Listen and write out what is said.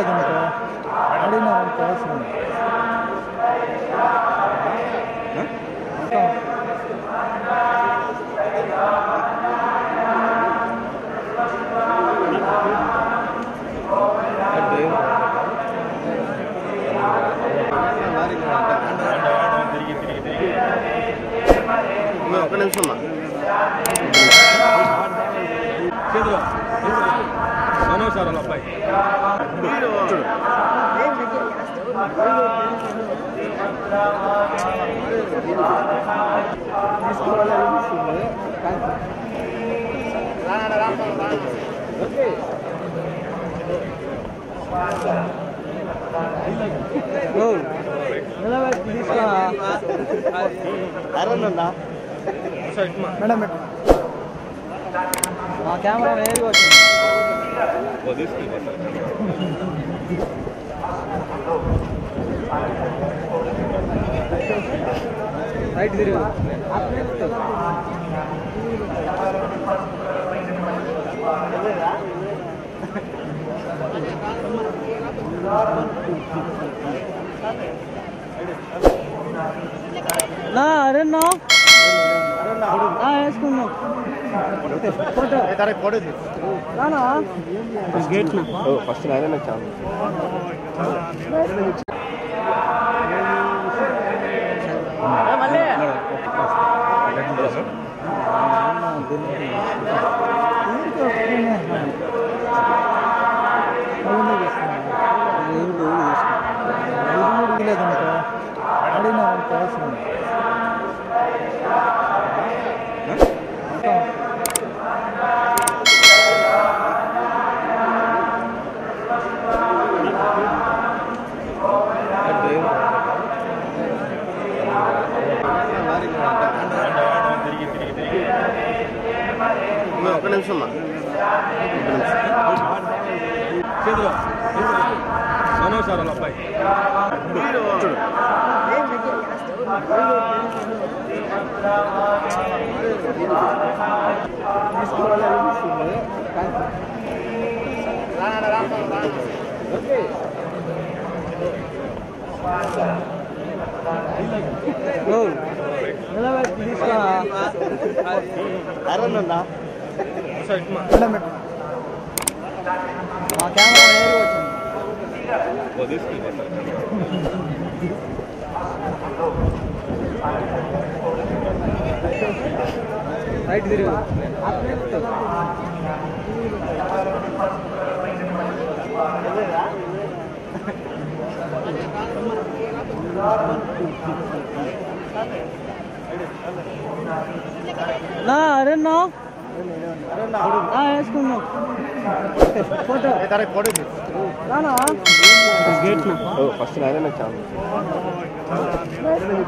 First, I don't know.